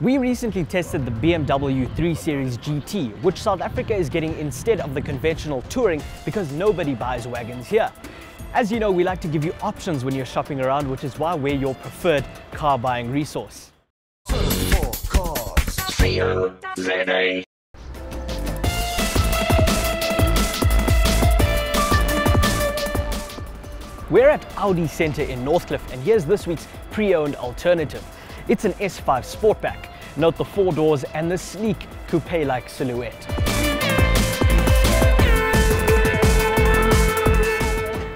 We recently tested the BMW 3 Series GT, which South Africa is getting instead of the conventional touring because nobody buys wagons here. As you know, we like to give you options when you're shopping around, which is why we're your preferred car buying resource. Surf4cars. We're at Audi Center in Northcliffe, and here's this week's pre-owned alternative. It's an S5 Sportback. Note the four doors and the sleek coupe-like silhouette.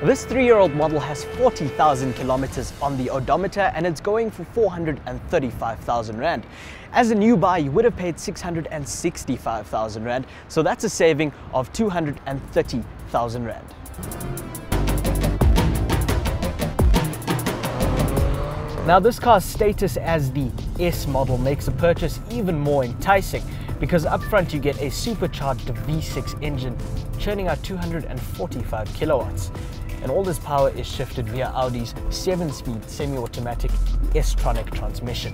This three-year-old model has 40,000 kilometers on the odometer and it's going for 435,000 Rand. As a new buy, you would have paid 665,000 Rand, so that's a saving of 230,000 Rand. Now, this car's status as the S model makes the purchase even more enticing because up front you get a supercharged V6 engine churning out 245 kilowatts. And all this power is shifted via Audi's 7-speed semi-automatic S-Tronic transmission.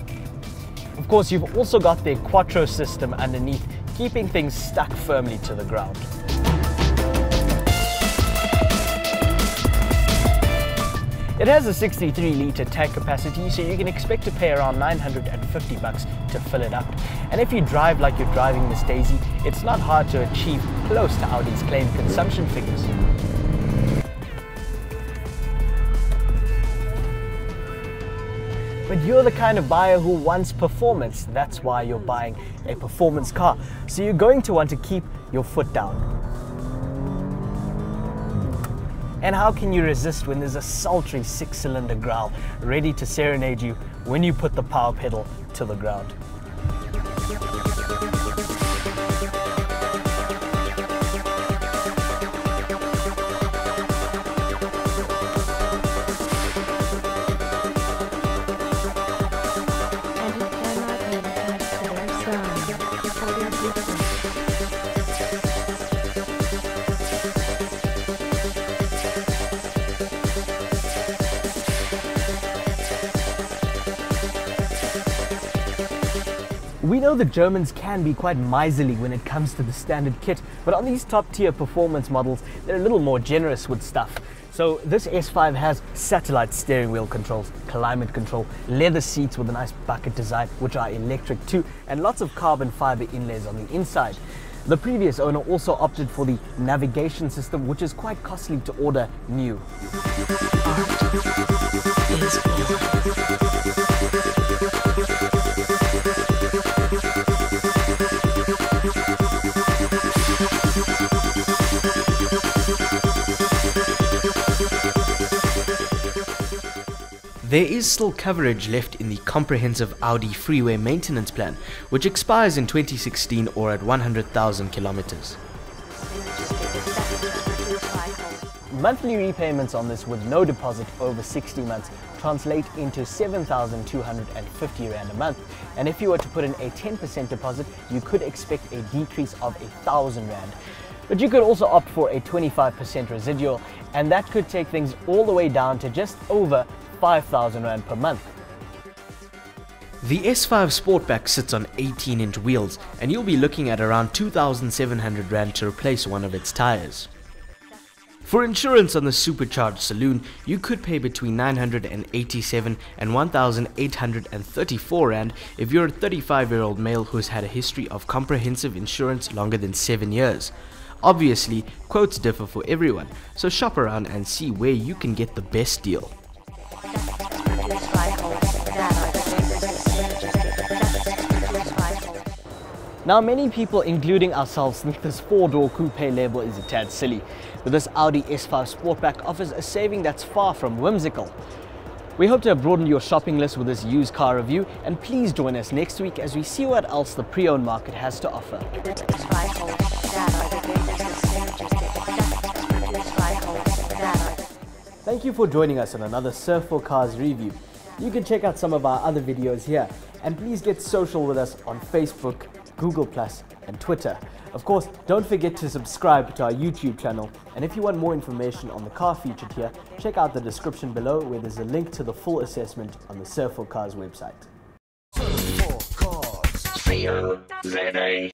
Of course, you've also got their Quattro system underneath, keeping things stuck firmly to the ground. It has a 63-litre tank capacity, so you can expect to pay around 950 bucks to fill it up. And if you drive like you're driving this Daisy, it's not hard to achieve close to Audi's claimed consumption figures. But you're the kind of buyer who wants performance. That's why you're buying a performance car. So you're going to want to keep your foot down. And how can you resist when there's a sultry 6-cylinder growl ready to serenade you when you put the power pedal to the ground? We know the Germans can be quite miserly when it comes to the standard kit, but on these top-tier performance models, they're a little more generous with stuff. So this S5 has satellite steering wheel controls, climate control, leather seats with a nice bucket design, which are electric too, and lots of carbon fiber inlays on the inside. The previous owner also opted for the navigation system, which is quite costly to order new. There is still coverage left in the comprehensive Audi freeway maintenance plan, which expires in 2016 or at 100,000 kilometers. Monthly repayments on this with no deposit over 60 months translate into 7,250 Rand a month. And if you were to put in a 10% deposit, you could expect a decrease of 1,000 Rand. But you could also opt for a 25% residual, and that could take things all the way down to just over 5,000 Rand per month. The S5 Sportback sits on 18-inch wheels, and you'll be looking at around 2,700 Rand to replace one of its tires. For insurance on the supercharged saloon, you could pay between 987 and 1,834 Rand if you're a 35-year-old male who's had a history of comprehensive insurance longer than 7 years. Obviously, quotes differ for everyone, so shop around and see where you can get the best deal. Now, many people, including ourselves, think this four-door coupe label is a tad silly, but this Audi S5 Sportback offers a saving that's far from whimsical. We hope to have broadened your shopping list with this used car review, and please join us next week as we see what else the pre-owned market has to offer. Thank you for joining us on another Surf4cars review. You can check out some of our other videos here, and please get social with us on Facebook, Google+, and Twitter. Of course, don't forget to subscribe to our YouTube channel, and if you want more information on the car featured here, check out the description below where there's a link to the full assessment on the Surf4cars website. Surf4cars. Fear, ZA.